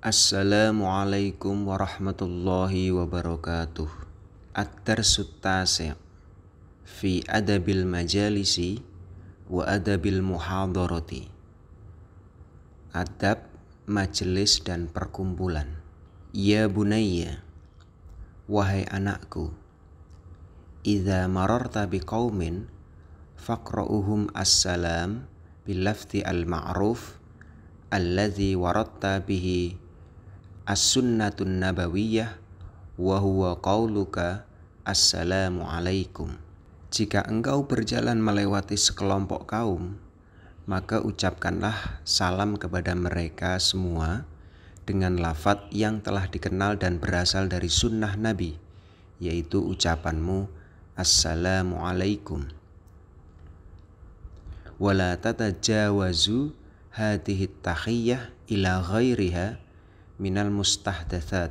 Assalamualaikum warahmatullahi wabarakatuh. Ad-darsu tasi' fi adabil majalisi wa adabil muhadarati. Adab majelis dan perkumpulan. Ya bunayya, wahai anakku, idza mararta biqaumin faqra'uhum assalam bilafzi al-ma'ruf alladzi waradta bihi as-sunnatun nabawiyah wa huwa qauluka assalamu alaikum. Jika engkau berjalan melewati sekelompok kaum, maka ucapkanlah salam kepada mereka semua dengan lafaz yang telah dikenal dan berasal dari sunnah Nabi, yaitu ucapanmu assalamu alaikum. Wala tatajawazu hadhihi tahiyyah ila ghairiha minal mustahdatsat.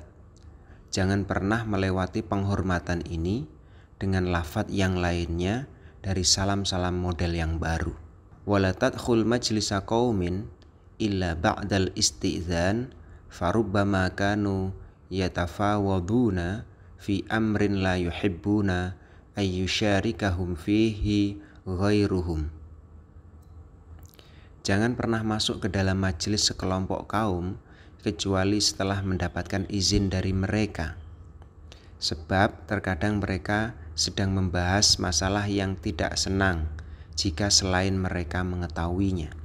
Jangan pernah melewati penghormatan ini dengan lafadz yang lainnya dari salam-salam model yang baru. Wala tadkhul majlisa qaumin illa ba'dal istidzan farubbama kanu yatafawaduna fi amrin la yuhibbuna ayyusharikahum fihi ghairuhum. Jangan pernah masuk ke dalam majelis sekelompok kaum kecuali setelah mendapatkan izin dari mereka, sebab terkadang mereka sedang membahas masalah yang tidak senang jika selain mereka mengetahuinya.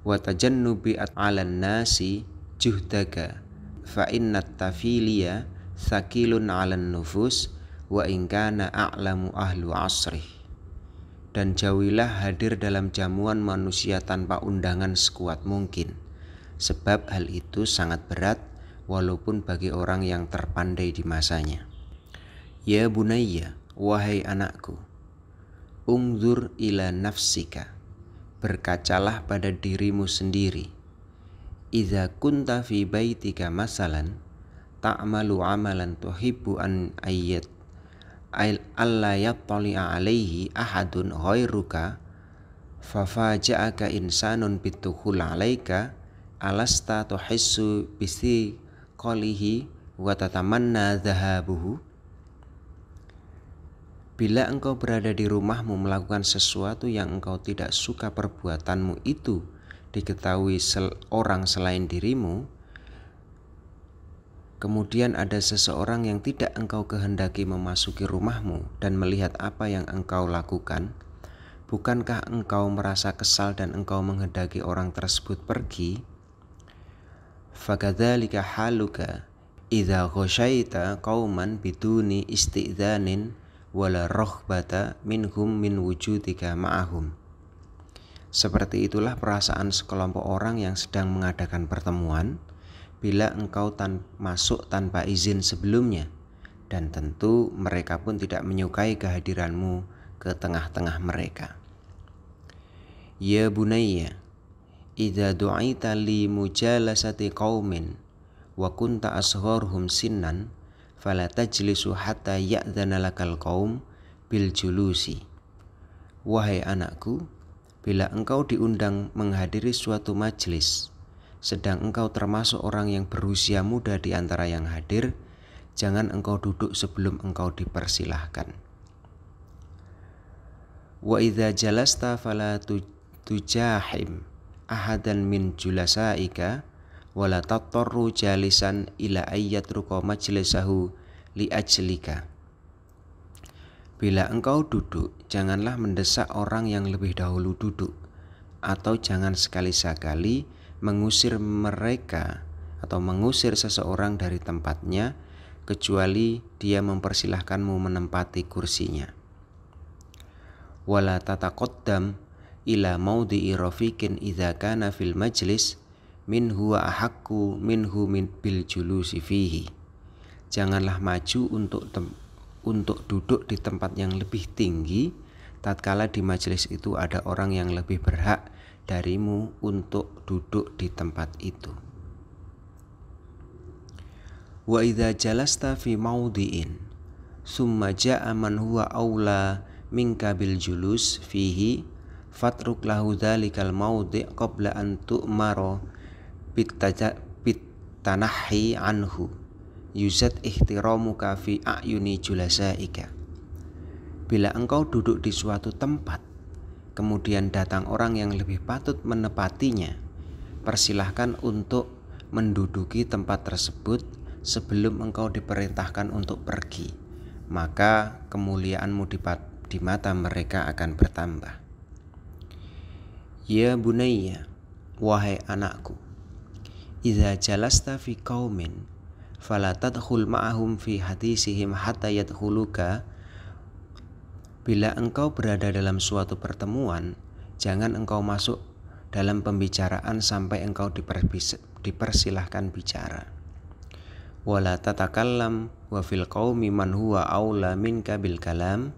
Wa tajannubi 'alan nasi juhdaka fa innat tafiliya thaqilun 'alan nufus wa in kana a'lamu ahlu asri. Dan jauhilah hadir dalam jamuan manusia tanpa undangan sekuat mungkin, sebab hal itu sangat berat walaupun bagi orang yang terpandai di masanya. Ya bunayya, wahai anakku, ungdzur ila nafsika, berkacalah pada dirimu sendiri. Idza kunta fi baitika masalan ta'malu amalan tuhibbu an ayyat alla yattali'a alaihi ahadun ghairuka fafaja'aka insanun bitukhul alaika alasta tuhissu bisi qalihi wa tatamanna dhahabuhu. Bila engkau berada di rumahmu melakukan sesuatu yang engkau tidak suka perbuatanmu itu diketahui orang selain dirimu, kemudian ada seseorang yang tidak engkau kehendaki memasuki rumahmu dan melihat apa yang engkau lakukan, bukankah engkau merasa kesal dan engkau menghendaki orang tersebut pergi? Fakadzalika haluka idza ghasyaita qauman biduni isti'dzanin wala raghbata minhum min wujudika ma'ahum. Seperti itulah perasaan sekelompok orang yang sedang mengadakan pertemuan bila engkau masuk tanpa izin sebelumnya, dan tentu mereka pun tidak menyukai kehadiranmu ke tengah-tengah mereka. Ya bunayya, idza du'ita li mujalasati qaumin wa kunta asgharhum sinnan fala tajlisu hatta ya'dzana lakal qaum bil julusi. Wahai anakku, bila engkau diundang menghadiri suatu majelis sedang engkau termasuk orang yang berusia muda di antara yang hadir, jangan engkau duduk sebelum engkau dipersilahkan. Wa idza jalasta fala tujahim ahadan min julasaika wala tatarru jalisan ila ayyatruqa majlisahu li ajlika. Bila engkau duduk, janganlah mendesak orang yang lebih dahulu duduk, atau jangan sekali-sekali mengusir mereka atau mengusir seseorang dari tempatnya kecuali dia mempersilahkanmu menempati kursinya. Wala tataqaddam ila maudhi'i rafiqin idza kana fil majlis min huwa ahaqqu minhu min bil julusi fihi. Janganlah maju untuk duduk di tempat yang lebih tinggi tatkala di majelis itu ada orang yang lebih berhak darimu untuk duduk di tempat itu. Wa idza jalasta fi maudhi'in summa ja'a man huwa aula minka bil julus fihi fatruk lahu dzalikal maudhi' qabla an tu'maro bitanahi anhu yuzat ihtiramuka fi a'yuni julasaika. Bila engkau duduk di suatu tempat, kemudian datang orang yang lebih patut menepatinya, persilahkan untuk menduduki tempat tersebut sebelum engkau diperintahkan untuk pergi, maka kemuliaanmu di mata mereka akan bertambah. Ya bunayya, wahai anakku, idza jalasta fi qaumin fala tadkhul ma'ahum fi hadisihim hatta yadkhuluka. Bila engkau berada dalam suatu pertemuan, jangan engkau masuk dalam pembicaraan sampai engkau dipersilahkan bicara. Wala tatakallam wa fil qaumi man huwa aula minka bil kalam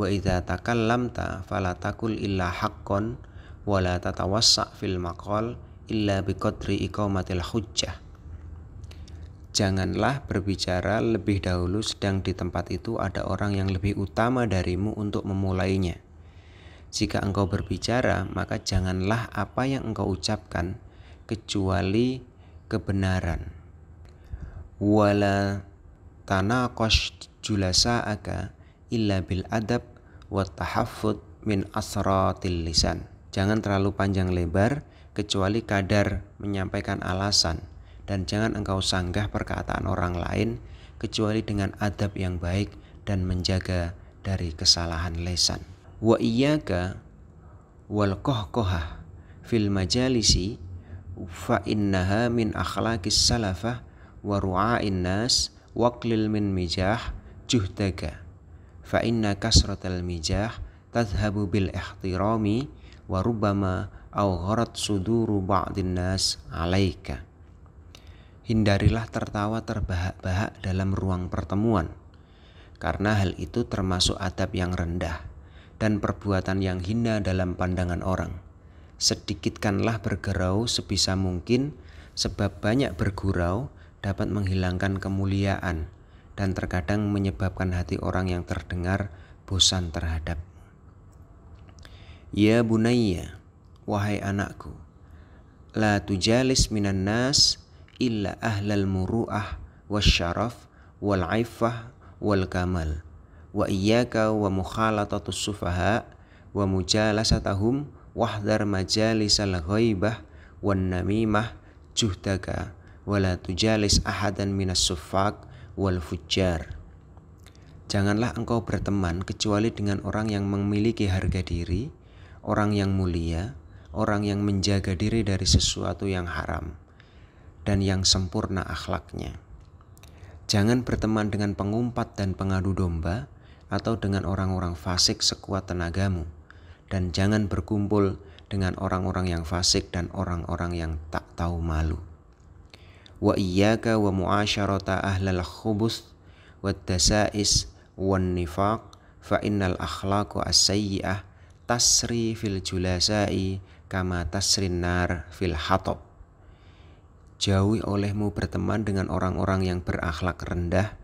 wa idza takallamta fala taqul illa haqqan wala tatawassa' fil maqal illa biqadri iqamatil hujjah. Janganlah berbicara lebih dahulu sedang di tempat itu ada orang yang lebih utama darimu untuk memulainya. Jika engkau berbicara, maka janganlah apa yang engkau ucapkan kecuali kebenaran. Wala tanaqash julasa'aka illa bil adab wa tahaffud min asratil lisan. Jangan terlalu panjang lebar kecuali kadar menyampaikan alasan, dan jangan engkau sanggah perkataan orang lain kecuali dengan adab yang baik dan menjaga dari kesalahan lesan. Wa iyyaka wal qahqahah fil majalisi fa innaha min akhlaqis salafah wa ru'a'in nas waqlil min mijah juhdaka fa inna kasratal mijah tadhhabu bil ihtirami wa rubbama awgharat suduru ba'din nas 'alaika. Hindarilah tertawa terbahak-bahak dalam ruang pertemuan, karena hal itu termasuk adab yang rendah dan perbuatan yang hina dalam pandangan orang. Sedikitkanlah bergerau sebisa mungkin, sebab banyak bergurau dapat menghilangkan kemuliaan dan terkadang menyebabkan hati orang yang terdengar bosan terhadap. Ya bunayya, wahai anakku, la tujalis minan nas illa ahlal muru'ah wasyaraf wal'ifah wal kamal wa iyyaka wa mukhalatatus sufaha wa mujalasatahum wahdhar majalisal ghaibah wan namimah juhdaka wala tujalis ahadan minas sufak wal fujjar. Janganlah engkau berteman kecuali dengan orang yang memiliki harga diri, orang yang mulia, orang yang menjaga diri dari sesuatu yang haram, dan yang sempurna akhlaknya. Jangan berteman dengan pengumpat dan pengadu domba atau dengan orang-orang fasik sekuat tenagamu, dan jangan berkumpul dengan orang-orang yang fasik dan orang-orang yang tak tahu malu. Wa iyyaka wa mu'asyarata ahlal khubuth wad dasa'is wan nifaq fa innal akhlaqu as-sayyi'ah tasri fil julasa'i kama tasrin nar fil hatab. Jauhi olehmu berteman dengan orang-orang yang berakhlak rendah,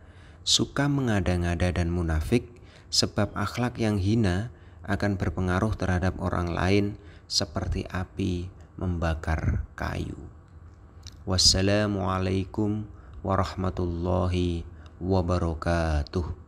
suka mengada-ngada dan munafik, sebab akhlak yang hina akan berpengaruh terhadap orang lain seperti api membakar kayu. Wassalamualaikum warahmatullahi wabarakatuh.